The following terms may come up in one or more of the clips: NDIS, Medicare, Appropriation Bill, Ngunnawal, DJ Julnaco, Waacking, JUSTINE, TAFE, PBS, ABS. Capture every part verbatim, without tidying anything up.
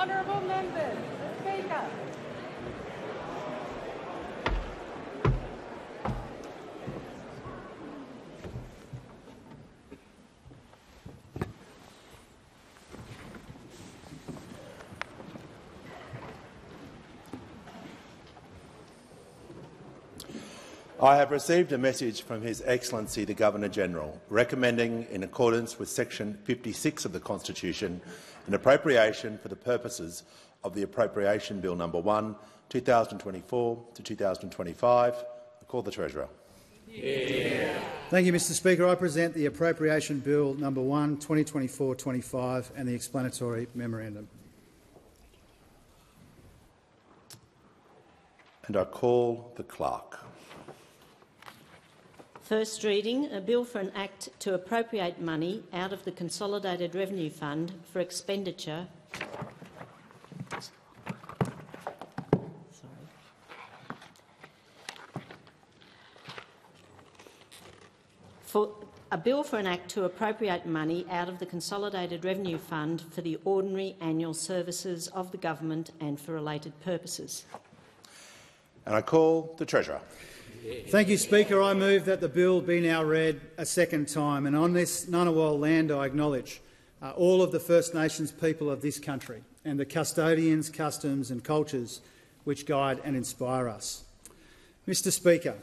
honourable members speak up. I have received a message from His Excellency the Governor-General recommending, in accordance with Section fifty-six of the Constitution, an appropriation for the purposes of the Appropriation Bill Number one, two thousand twenty-four to two thousand twenty-five. I call the Treasurer. Yeah. Thank you, Mister Speaker. I present the Appropriation Bill Number one, twenty twenty-four twenty-five, and the explanatory memorandum. And I call the Clerk. First reading, a bill for an Act to appropriate money out of the Consolidated Revenue Fund for expenditure for a bill for an Act to appropriate money out of the Consolidated Revenue Fund for the ordinary annual services of the government and for related purposes. And I call the Treasurer. Thank you, Speaker. I move that the bill be now read a second time, and on this Ngunnawal land I acknowledge uh, all of the First Nations people of this country and the custodians, customs and cultures which guide and inspire us. Mister Speaker,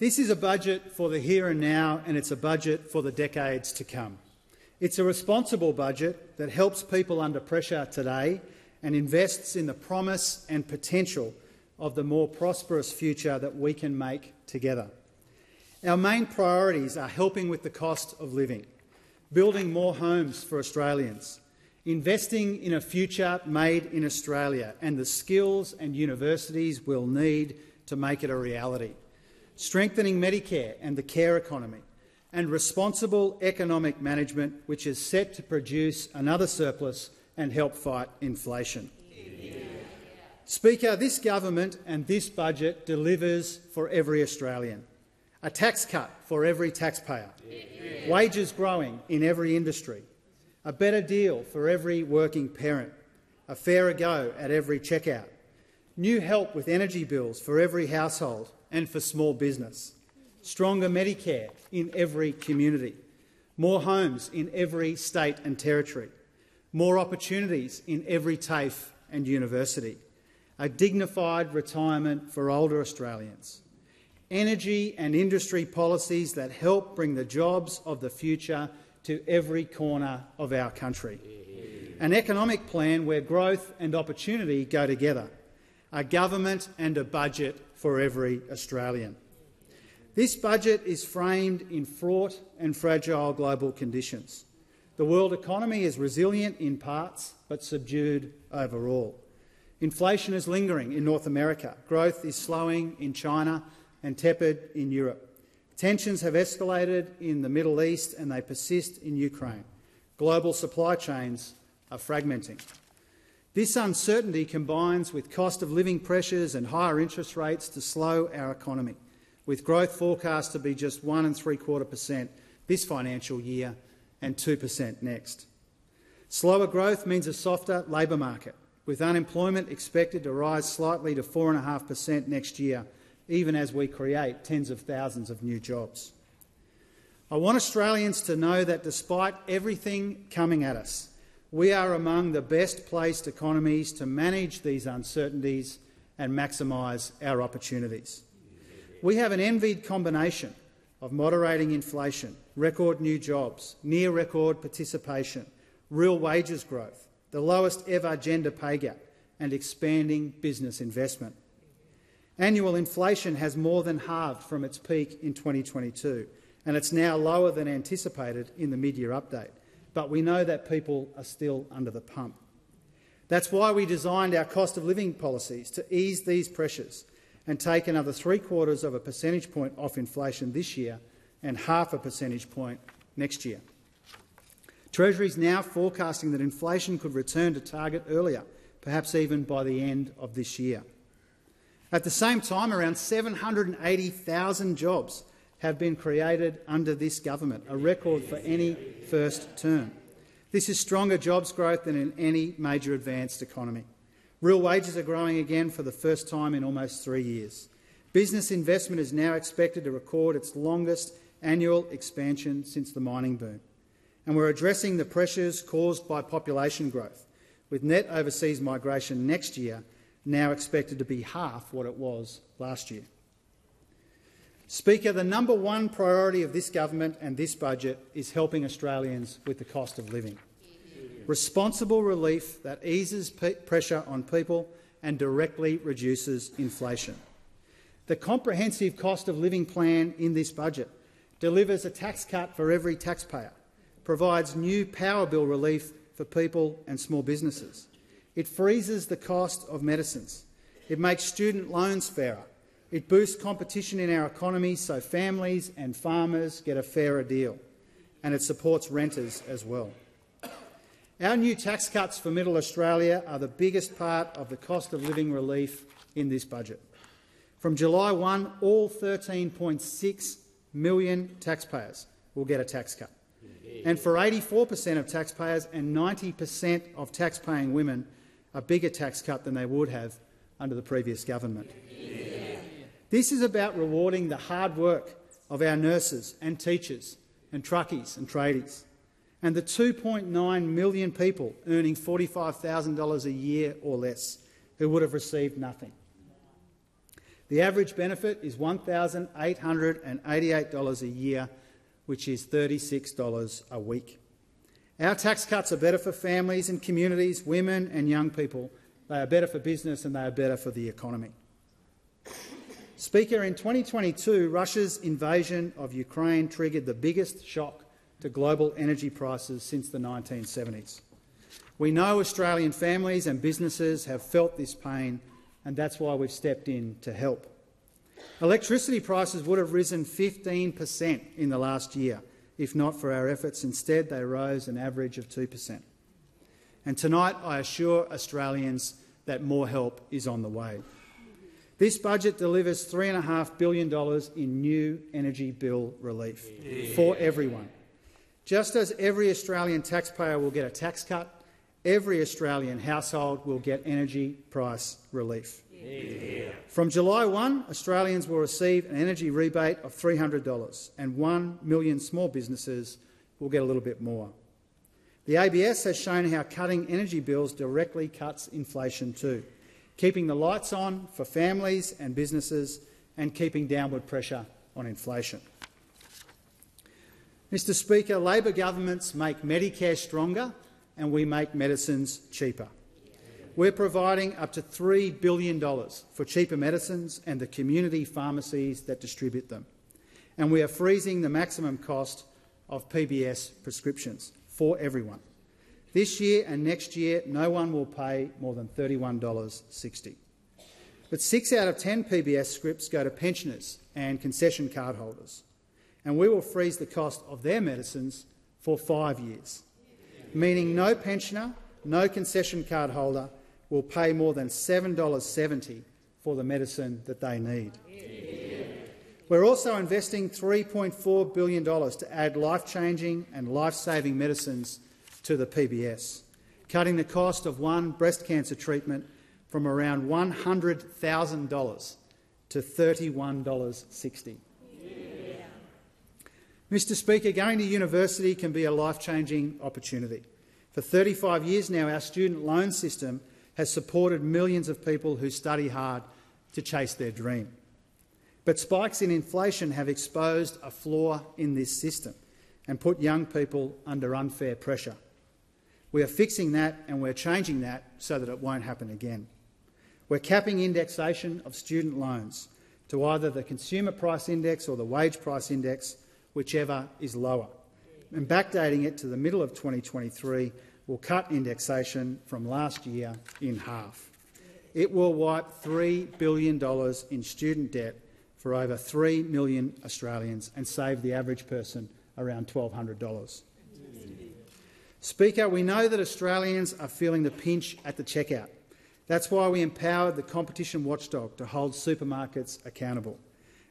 this is a budget for the here and now, and it's a budget for the decades to come. It's a responsible budget that helps people under pressure today and invests in the promise and potential of the more prosperous future that we can make together. Our main priorities are helping with the cost of living, building more homes for Australians, investing in a future made in Australia and the skills and universities we'll need to make it a reality, strengthening Medicare and the care economy, and responsible economic management, which is set to produce another surplus and help fight inflation. Speaker, this government and this budget delivers for every Australian. A tax cut for every taxpayer, yeah. Wages growing in every industry, a better deal for every working parent, a fairer go at every checkout, new help with energy bills for every household and for small business, stronger Medicare in every community, more homes in every state and territory, more opportunities in every TAFE and university, a dignified retirement for older Australians, energy and industry policies that help bring the jobs of the future to every corner of our country, an economic plan where growth and opportunity go together, a government and a budget for every Australian. This budget is framed in fraught and fragile global conditions. The world economy is resilient in parts but subdued overall. Inflation is lingering in North America, growth is slowing in China and tepid in Europe. Tensions have escalated in the Middle East and they persist in Ukraine. Global supply chains are fragmenting. This uncertainty combines with cost of living pressures and higher interest rates to slow our economy, with growth forecast to be just one and three-quarter percent this financial year and two percent next. Slower growth means a softer labour market, with unemployment expected to rise slightly to four point five per cent next year, even as we create tens of thousands of new jobs. I want Australians to know that despite everything coming at us, we are among the best-placed economies to manage these uncertainties and maximise our opportunities. We have an envied combination of moderating inflation, record new jobs, near-record participation, real wages growth, the lowest ever gender pay gap and expanding business investment. Annual inflation has more than halved from its peak in twenty twenty-two, and it's now lower than anticipated in the mid-year update. But we know that people are still under the pump. That's why we designed our cost of living policies to ease these pressures and take another three-quarters of a percentage point off inflation this year and half a percentage point next year. Treasury is now forecasting that inflation could return to target earlier, perhaps even by the end of this year. At the same time, around seven hundred and eighty thousand jobs have been created under this government, a record for any first term. This is stronger jobs growth than in any major advanced economy. Real wages are growing again for the first time in almost three years. Business investment is now expected to record its longest annual expansion since the mining boom. And we're addressing the pressures caused by population growth, with net overseas migration next year now expected to be half what it was last year. Speaker, the number one priority of this government and this budget is helping Australians with the cost of living. Responsible relief that eases pressure on people and directly reduces inflation. The comprehensive cost of living plan in this budget delivers a tax cut for every taxpayer, provides new power bill relief for people and small businesses. It freezes the cost of medicines. It makes student loans fairer. It boosts competition in our economy so families and farmers get a fairer deal. And it supports renters as well. Our new tax cuts for Middle Australia are the biggest part of the cost of living relief in this budget. From July first, all thirteen point six million taxpayers will get a tax cut. And for eighty-four per cent of taxpayers and ninety per cent of tax-paying women, a bigger tax cut than they would have under the previous government. Yeah. This is about rewarding the hard work of our nurses and teachers and truckies and tradies, and the two point nine million people earning forty-five thousand dollars a year or less who would have received nothing. The average benefit is one thousand eight hundred eighty-eight dollars a year, which is thirty-six dollars a week. Our tax cuts are better for families and communities, women and young people. They are better for business and they are better for the economy. Speaker, in twenty twenty-two, Russia's invasion of Ukraine triggered the biggest shock to global energy prices since the nineteen seventies. We know Australian families and businesses have felt this pain, and that's why we've stepped in to help. Electricity prices would have risen fifteen per cent in the last year, if not for our efforts. Instead, they rose an average of two per cent. And tonight, I assure Australians that more help is on the way. This budget delivers three point five billion dollars in new energy bill relief yeah. for everyone. Just as every Australian taxpayer will get a tax cut, every Australian household will get energy price relief. Yeah. From July first, Australians will receive an energy rebate of three hundred dollars, and one million small businesses will get a little bit more. The A B S has shown how cutting energy bills directly cuts inflation too, keeping the lights on for families and businesses and keeping downward pressure on inflation. Mister Speaker, Labor governments make Medicare stronger and we make medicines cheaper. We're providing up to three billion dollars for cheaper medicines and the community pharmacies that distribute them. And we are freezing the maximum cost of P B S prescriptions for everyone. This year and next year, no one will pay more than thirty-one dollars sixty. But six out of ten P B S scripts go to pensioners and concession card holders. And we will freeze the cost of their medicines for five years, meaning no pensioner, no concession card holder will pay more than seven dollars seventy for the medicine that they need. Yeah. We're also investing three point four billion dollars to add life-changing and life-saving medicines to the P B S, cutting the cost of one breast cancer treatment from around one hundred thousand dollars to thirty-one dollars sixty. Yeah. Mister Speaker, going to university can be a life-changing opportunity. For thirty-five years now, our student loan system has supported millions of people who study hard to chase their dream. But spikes in inflation have exposed a flaw in this system and put young people under unfair pressure. We are fixing that and we're changing that so that it won't happen again. We're capping indexation of student loans to either the consumer price index or the wage price index, whichever is lower, and backdating it to the middle of twenty twenty-three will cut indexation from last year in half. It will wipe three billion dollars in student debt for over three million Australians and save the average person around one thousand two hundred dollars. Mm-hmm. Speaker, we know that Australians are feeling the pinch at the checkout. That's why we empowered the competition watchdog to hold supermarkets accountable.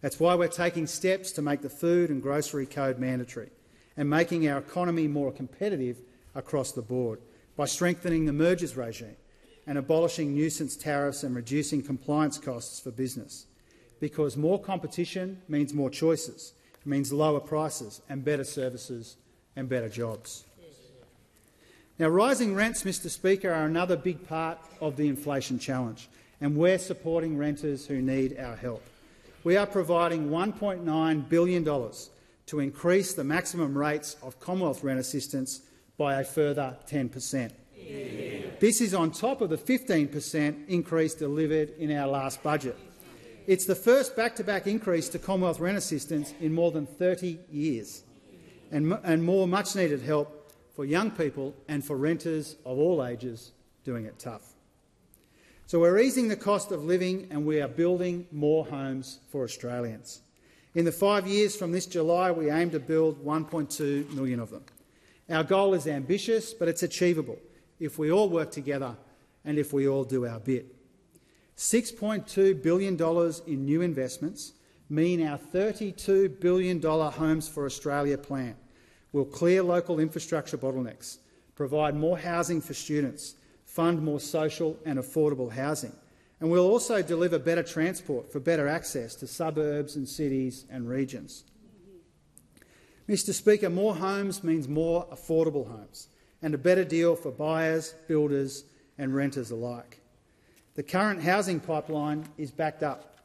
That's why we're taking steps to make the food and grocery code mandatory and making our economy more competitive across the board by strengthening the mergers regime and abolishing nuisance tariffs and reducing compliance costs for business. Because more competition means more choices, means lower prices and better services and better jobs. Now, rising rents, Mister Speaker, are another big part of the inflation challenge, and we're supporting renters who need our help. We are providing one point nine billion dollars to increase the maximum rates of Commonwealth rent assistance by a further ten per cent. Yeah. This is on top of the fifteen per cent increase delivered in our last budget. It's the first back-to-back increase to Commonwealth rent assistance in more than thirty years, and, and more much-needed help for young people and for renters of all ages doing it tough. So we're easing the cost of living and we are building more homes for Australians. In the five years from this July, we aim to build one point two million of them. Our goal is ambitious, but it's achievable if we all work together and if we all do our bit. six point two billion dollars in new investments mean our thirty-two billion dollar Homes for Australia plan will clear local infrastructure bottlenecks, provide more housing for students, fund more social and affordable housing, and we'll also deliver better transport for better access to suburbs and cities and regions. Mister Speaker, more homes means more affordable homes and a better deal for buyers, builders and renters alike. The current housing pipeline is backed up.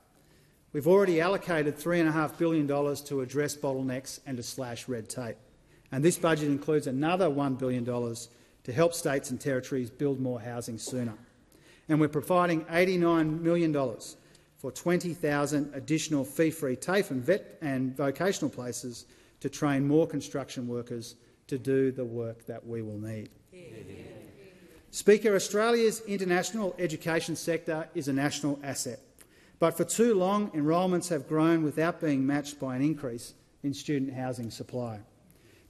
We've already allocated three point five billion dollars to address bottlenecks and to slash red tape. And this budget includes another one billion dollars to help states and territories build more housing sooner. And we're providing eighty-nine million dollars for twenty thousand additional fee-free TAFE and, vet and vocational places to train more construction workers to do the work that we will need. Yeah. Speaker, Australia's international education sector is a national asset, but for too long enrolments have grown without being matched by an increase in student housing supply.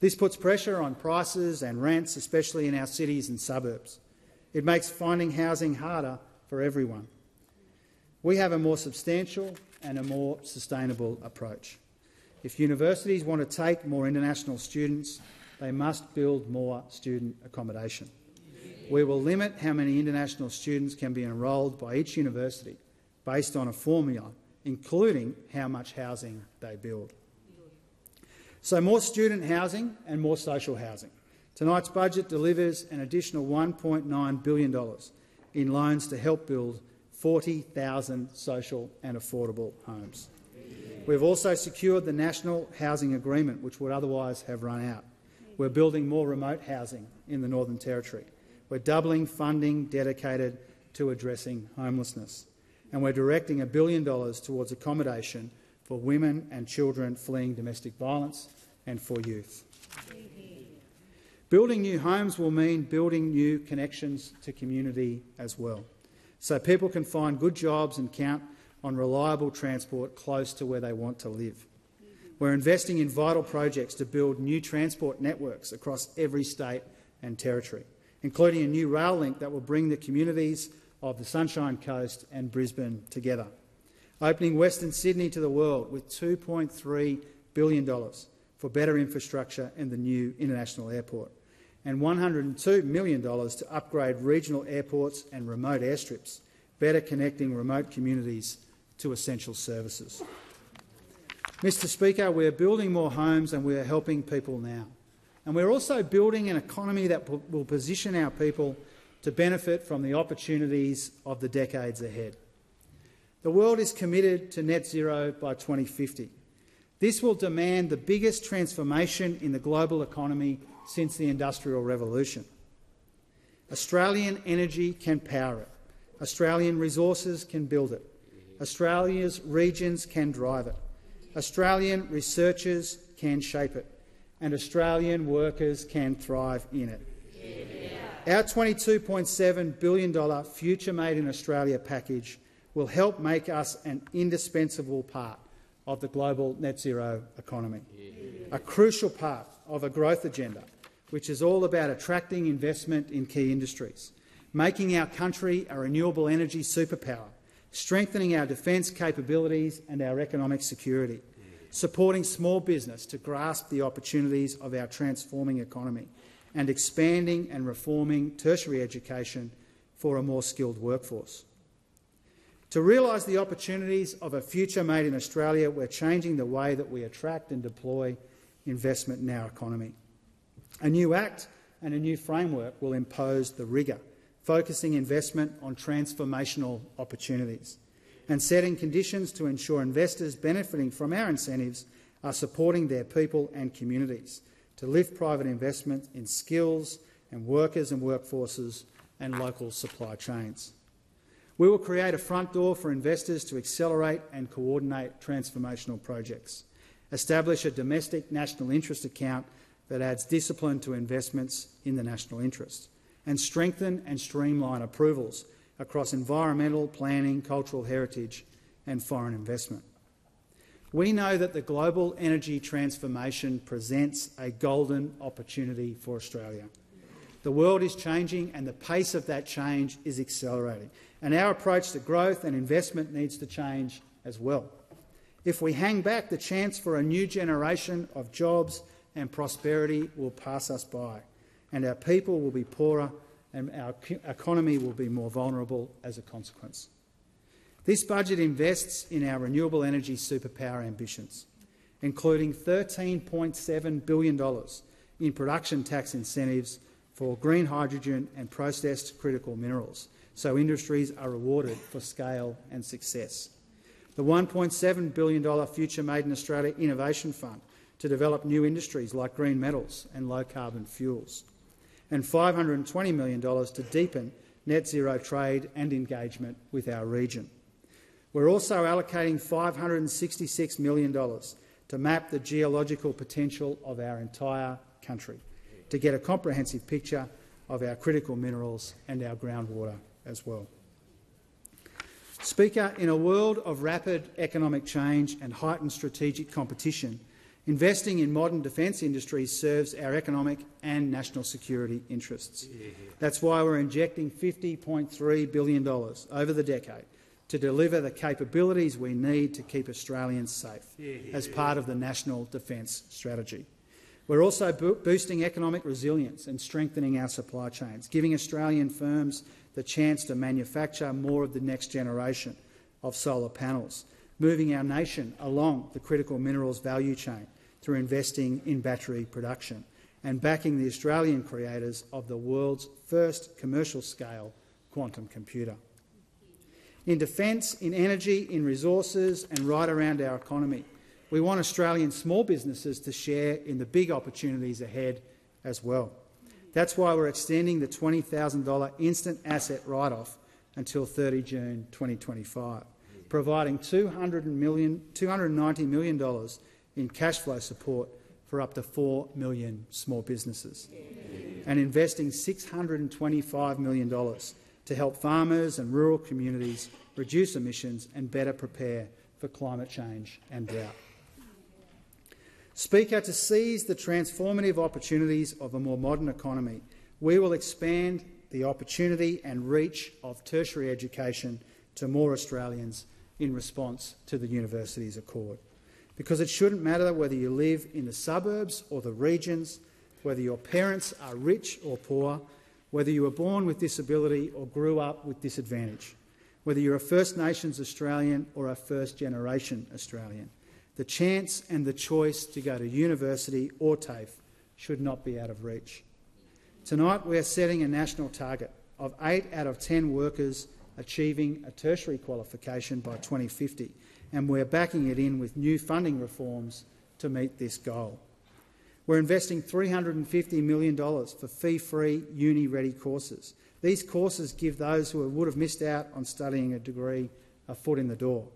This puts pressure on prices and rents, especially in our cities and suburbs. It makes finding housing harder for everyone. We have a more substantial and a more sustainable approach. If universities want to take more international students, they must build more student accommodation. We will limit how many international students can be enrolled by each university based on a formula, including how much housing they build. So more student housing and more social housing. Tonight's budget delivers an additional one point nine billion dollars in loans to help build forty thousand social and affordable homes. We have also secured the National Housing Agreement, which would otherwise have run out. We're building more remote housing in the Northern Territory. We're doubling funding dedicated to addressing homelessness. And we're directing a billion dollars towards accommodation for women and children fleeing domestic violence and for youth. Building new homes will mean building new connections to community as well, so people can find good jobs and count on reliable transport close to where they want to live. We're investing in vital projects to build new transport networks across every state and territory, including a new rail link that will bring the communities of the Sunshine Coast and Brisbane together, opening Western Sydney to the world with two point three billion dollars for better infrastructure and the new international airport, and one hundred two million dollars to upgrade regional airports and remote airstrips, better connecting remote communities to essential services. Mister Speaker, we are building more homes and we are helping people now. And we're also building an economy that will position our people to benefit from the opportunities of the decades ahead. The world is committed to net zero by twenty fifty. This will demand the biggest transformation in the global economy since the Industrial Revolution. Australian energy can power it. Australian resources can build it. Australia's regions can drive it. Australian researchers can shape it. And Australian workers can thrive in it. Yeah. Our twenty-two point seven billion dollar Future Made in Australia package will help make us an indispensable part of the global net zero economy, yeah. A crucial part of a growth agenda which is all about attracting investment in key industries, making our country a renewable energy superpower, strengthening our defence capabilities and our economic security, yeah. Supporting small business to grasp the opportunities of our transforming economy and expanding and reforming tertiary education for a more skilled workforce. To realise the opportunities of a future made in Australia, we're changing the way that we attract and deploy investment in our economy. A new Act and a new framework will impose the rigour, focusing investment on transformational opportunities and setting conditions to ensure investors benefiting from our incentives are supporting their people and communities to lift private investment in skills and workers and workforces and local supply chains. We will create a front door for investors to accelerate and coordinate transformational projects, establish a domestic national interest account that adds discipline to investments in the national interest, and strengthen and streamline approvals across environmental, planning, cultural heritage and foreign investment. We know that the global energy transformation presents a golden opportunity for Australia. The world is changing and the pace of that change is accelerating, and our approach to growth and investment needs to change as well. If we hang back, the chance for a new generation of jobs and prosperity will pass us by, and our people will be poorer and our economy will be more vulnerable as a consequence. This budget invests in our renewable energy superpower ambitions, including thirteen point seven billion dollars in production tax incentives for green hydrogen and processed critical minerals, so industries are rewarded for scale and success. The one point seven billion dollars Future Made in Australia Innovation Fund to develop new industries like green metals and low-carbon fuels, and five hundred and twenty million dollars to deepen net zero trade and engagement with our region. We're also allocating five hundred and sixty-six million dollars to map the geological potential of our entire country, to get a comprehensive picture of our critical minerals and our groundwater as well. Speaker, in a world of rapid economic change and heightened strategic competition, investing in modern defence industries serves our economic and national security interests. That's why we're injecting fifty point three billion dollars over the decade to deliver the capabilities we need to keep Australians safe as part of the National Defence Strategy. We're also bo- boosting economic resilience and strengthening our supply chains, giving Australian firms the chance to manufacture more of the next generation of solar panels, moving our nation along the critical minerals value chain through investing in battery production and backing the Australian creators of the world's first commercial-scale quantum computer. In defence, in energy, in resources and right around our economy, we want Australian small businesses to share in the big opportunities ahead as well. That's why we're extending the twenty thousand dollar instant asset write-off until thirty June twenty twenty-five. Providing two hundred million, two hundred and ninety million dollars in cash flow support for up to four million small businesses, and investing six hundred and twenty-five million dollars to help farmers and rural communities reduce emissions and better prepare for climate change and drought. Speaker, to seize the transformative opportunities of a more modern economy, we will expand the opportunity and reach of tertiary education to more Australians in response to the Universities Accord, because it shouldn't matter whether you live in the suburbs or the regions, whether your parents are rich or poor, whether you were born with disability or grew up with disadvantage, whether you're a First Nations Australian or a first-generation Australian. The chance and the choice to go to university or TAFE should not be out of reach. Tonight we are setting a national target of eight out of ten workers achieving a tertiary qualification by twenty fifty, and we're backing it in with new funding reforms to meet this goal. We're investing three hundred and fifty million dollars for fee-free, uni-ready courses. These courses give those who would have missed out on studying a degree a foot in the door.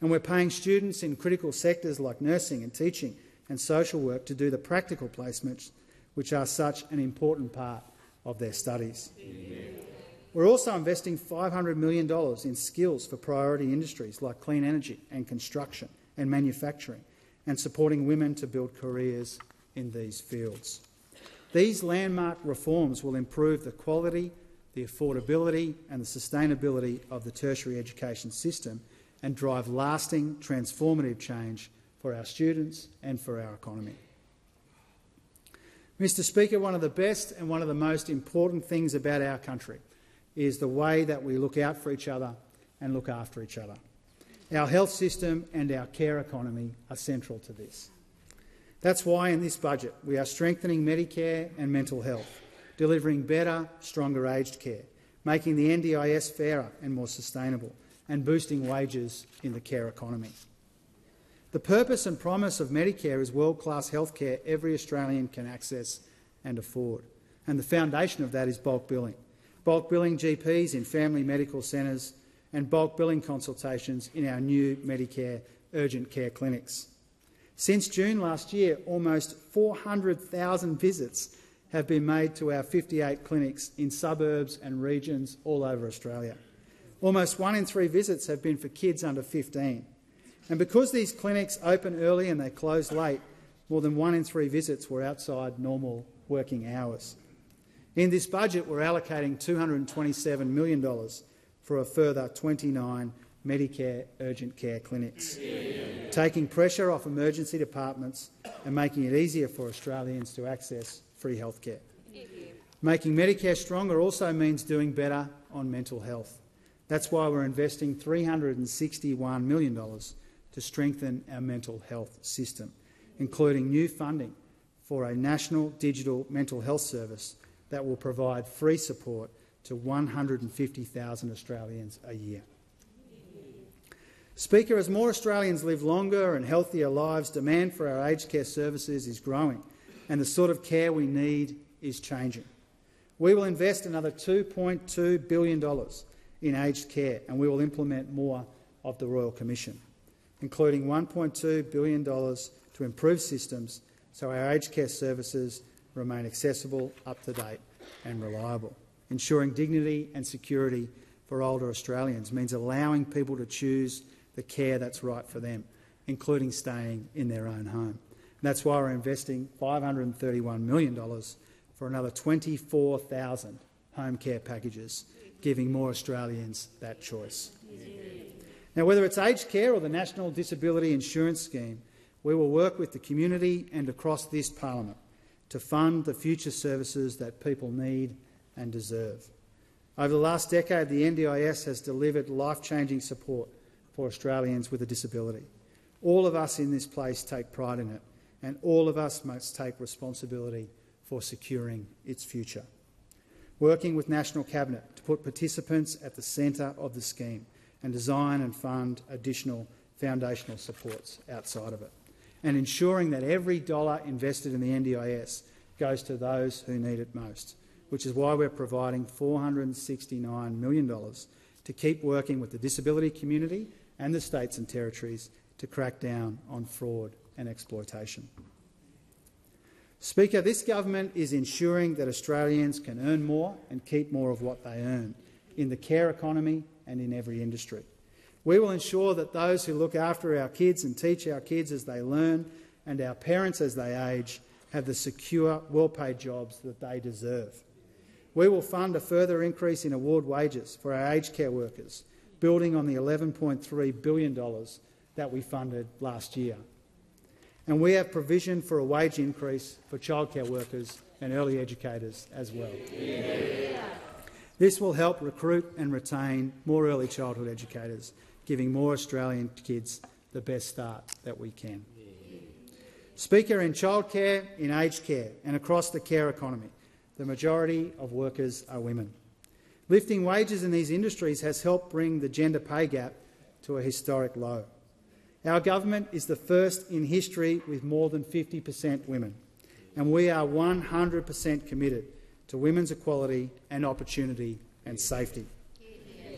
And we're paying students in critical sectors like nursing and teaching and social work to do the practical placements, which are such an important part of their studies. Amen. We're also investing five hundred million dollars in skills for priority industries like clean energy and construction and manufacturing, and supporting women to build careers in these fields. These landmark reforms will improve the quality, the affordability and the sustainability of the tertiary education system and drive lasting, transformative change for our students and for our economy. Mister Speaker, one of the best and one of the most important things about our country is the way that we look out for each other and look after each other. Our health system and our care economy are central to this. That's why in this budget we are strengthening Medicare and mental health, delivering better, stronger aged care, making the N D I S fairer and more sustainable, and boosting wages in the care economy. The purpose and promise of Medicare is world-class health care every Australian can access and afford, and the foundation of that is bulk billing. Bulk billing G Ps in family medical centres and bulk billing consultations in our new Medicare urgent care clinics. Since June last year, almost four hundred thousand visits have been made to our fifty-eight clinics in suburbs and regions all over Australia. Almost one in three visits have been for kids under fifteen. And because these clinics open early and they close late, more than one in three visits were outside normal working hours. In this budget, we're allocating two hundred and twenty-seven million dollars for a further twenty-nine Medicare urgent care clinics, yeah. taking pressure off emergency departments and making it easier for Australians to access free health care. Yeah. Making Medicare stronger also means doing better on mental health. That's why we're investing three hundred and sixty-one million dollars to strengthen our mental health system, including new funding for a national digital mental health service that will provide free support to one hundred and fifty thousand Australians a year. Speaker, as more Australians live longer and healthier lives, demand for our aged care services is growing, and the sort of care we need is changing. We will invest another two point two billion dollars in aged care, and we will implement more of the Royal Commission, including one point two billion dollars to improve systems so our aged care services remain accessible, up-to-date and reliable. Ensuring dignity and security for older Australians means allowing people to choose the care that's right for them, including staying in their own home. And that's why we're investing five hundred and thirty-one million dollars for another twenty-four thousand home care packages, giving more Australians that choice. Now, whether it's aged care or the National Disability Insurance Scheme, we will work with the community and across this parliament to fund the future services that people need and deserve. Over the last decade, the N D I S has delivered life-changing support for Australians with a disability. All of us in this place take pride in it, and all of us must take responsibility for securing its future. Working with National Cabinet to put participants at the centre of the scheme and design and fund additional foundational supports outside of it, and ensuring that every dollar invested in the N D I S goes to those who need it most, which is why we're providing four hundred and sixty-nine million dollars to keep working with the disability community and the states and territories to crack down on fraud and exploitation. Speaker, this government is ensuring that Australians can earn more and keep more of what they earn in the care economy and in every industry. We will ensure that those who look after our kids and teach our kids as they learn and our parents as they age have the secure, well-paid jobs that they deserve. We will fund a further increase in award wages for our aged care workers, building on the eleven point three billion dollars that we funded last year. And we have provision for a wage increase for childcare workers and early educators as well. Yeah. This will help recruit and retain more early childhood educators, giving more Australian kids the best start that we can. Yeah. Speaker, in childcare, in aged care and across the care economy, the majority of workers are women. Lifting wages in these industries has helped bring the gender pay gap to a historic low. Our government is the first in history with more than fifty per cent women, and we are one hundred per cent committed to women's equality and opportunity and safety. Yeah.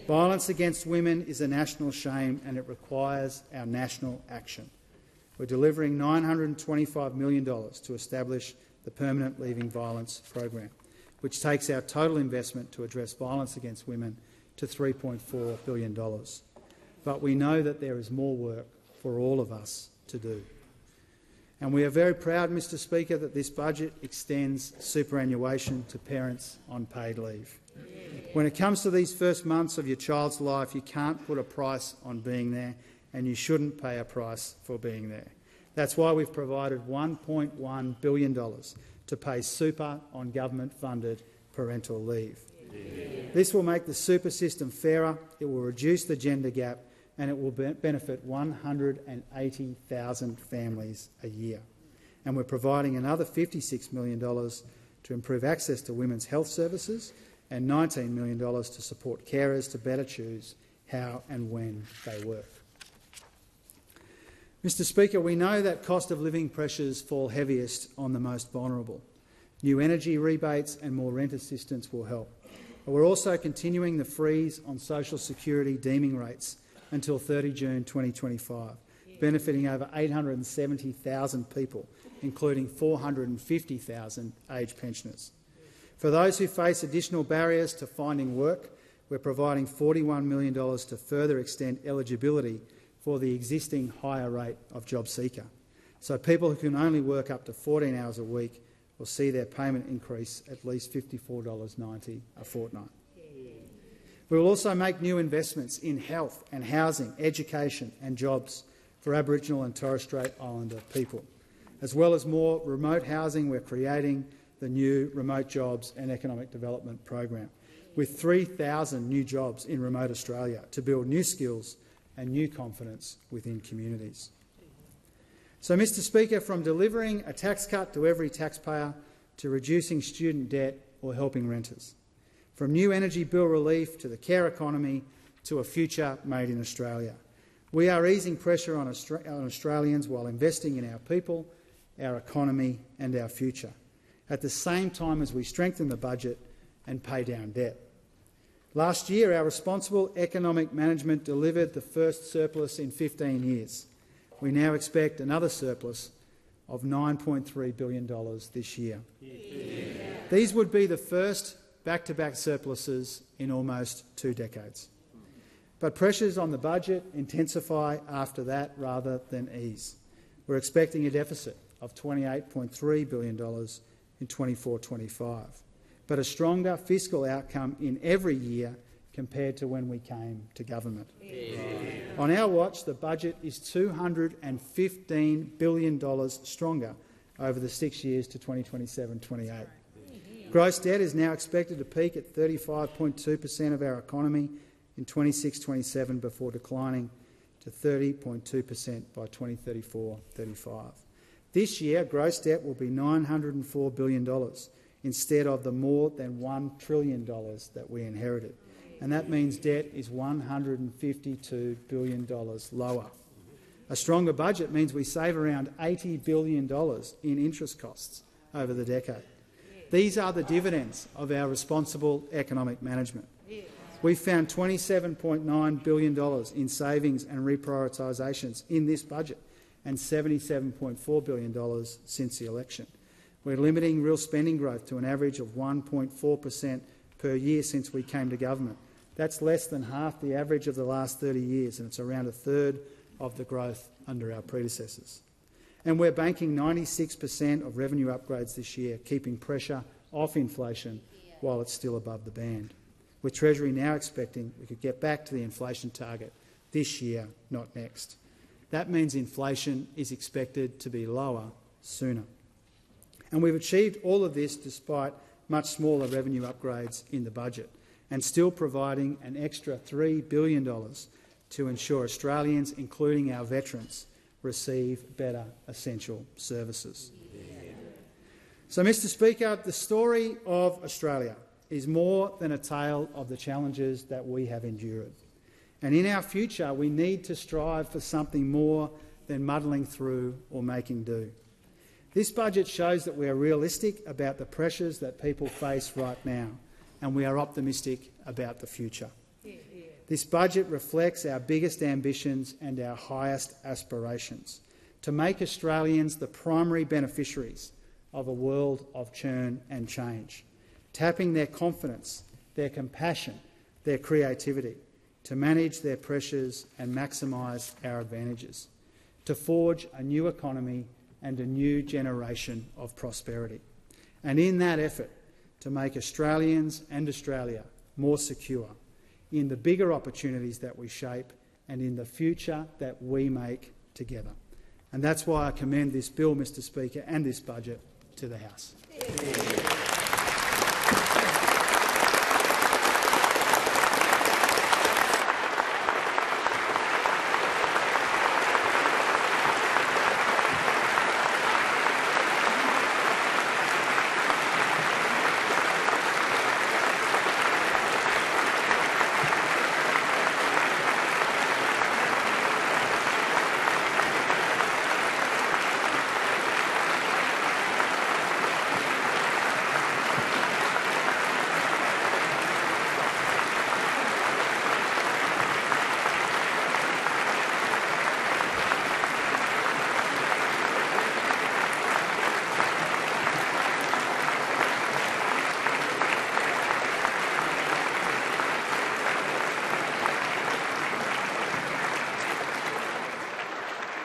Violence against women is a national shame, and it requires our national action. We're delivering nine hundred and twenty-five million dollars to establish the Permanent Leaving Violence program, which takes our total investment to address violence against women to three point four billion dollars. But we know that there is more work for all of us to do. And we are very proud, Mister Speaker, that this budget extends superannuation to parents on paid leave. When it comes to these first months of your child's life, you can't put a price on being there, and you shouldn't pay a price for being there. That's why we've provided one point one billion dollars to pay super on government-funded parental leave. Yeah. This will make the super system fairer, it will reduce the gender gap, and it will be benefit one hundred and eighty thousand families a year. And we're providing another fifty-six million dollars to improve access to women's health services and nineteen million dollars to support carers to better choose how and when they work. Mister Speaker, we know that cost of living pressures fall heaviest on the most vulnerable. New energy rebates and more rent assistance will help. But we're also continuing the freeze on social security deeming rates until thirty June twenty twenty-five, benefiting over eight hundred and seventy thousand people, including four hundred and fifty thousand aged pensioners. For those who face additional barriers to finding work, we're providing forty-one million dollars to further extend eligibility for the existing higher rate of job seeker, so people who can only work up to fourteen hours a week will see their payment increase at least fifty-four dollars ninety a fortnight. We will also make new investments in health and housing, education and jobs for Aboriginal and Torres Strait Islander people, as well as more remote housing. We're creating the new Remote Jobs and Economic Development program, with three thousand new jobs in remote Australia to build new skills and new confidence within communities. So, Mister Speaker, from delivering a tax cut to every taxpayer to reducing student debt or helping renters, from new energy bill relief to the care economy to a future made in Australia, we are easing pressure on Australians while investing in our people, our economy and our future, at the same time as we strengthen the budget and pay down debt. Last year, our responsible economic management delivered the first surplus in fifteen years. We now expect another surplus of nine point three billion dollars this year. Yeah. These would be the first back-to-back surpluses in almost two decades. But pressures on the budget intensify after that rather than ease. We're expecting a deficit of twenty-eight point three billion dollars in twenty-four twenty-five. But a stronger fiscal outcome in every year compared to when we came to government. Yeah. On our watch, the budget is two hundred and fifteen billion dollars stronger over the six years to twenty twenty-seven twenty-eight. Gross debt is now expected to peak at thirty-five point two per cent of our economy in twenty-six twenty-seven before declining to thirty point two per cent by twenty thirty-four thirty-five. This year, gross debt will be nine hundred and four billion dollars. Instead of the more than one trillion dollars that we inherited. And that means debt is one hundred and fifty-two billion dollars lower. A stronger budget means we save around eighty billion dollars in interest costs over the decade. These are the dividends of our responsible economic management. We found twenty-seven point nine billion dollars in savings and reprioritisations in this budget and seventy-seven point four billion dollars since the election. We're limiting real spending growth to an average of one point four per cent per year since we came to government. That's less than half the average of the last thirty years, and it's around a third of the growth under our predecessors. And we're banking ninety-six per cent of revenue upgrades this year, keeping pressure off inflation while it's still above the band, with Treasury now expecting we could get back to the inflation target this year, not next. That means inflation is expected to be lower sooner. And we've achieved all of this despite much smaller revenue upgrades in the budget, and still providing an extra three billion dollars to ensure Australians, including our veterans, receive better essential services. Yeah. So, Mister Speaker, the story of Australia is more than a tale of the challenges that we have endured. And in our future, we need to strive for something more than muddling through or making do. This budget shows that we are realistic about the pressures that people face right now, and we are optimistic about the future. Yeah, yeah. This budget reflects our biggest ambitions and our highest aspirations to make Australians the primary beneficiaries of a world of churn and change, tapping their confidence, their compassion, their creativity, to manage their pressures and maximise our advantages, to forge a new economy and a new generation of prosperity, and in that effort to make Australians and Australia more secure in the bigger opportunities that we shape and in the future that we make together. And that's why I commend this bill, Mister Speaker, and this budget to the House. Yeah.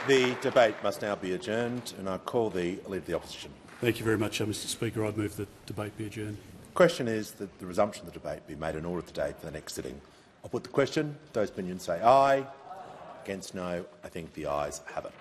The debate must now be adjourned, and I call the Leader of the Opposition. Thank you very much, Mister Speaker. I move the debate be adjourned. The question is that the resumption of the debate be made an order of the day for the next sitting. I'll put the question. Those in favour say aye. Aye. Against no. I think the ayes have it.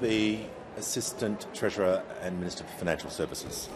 The Assistant Treasurer and Minister for Financial Services.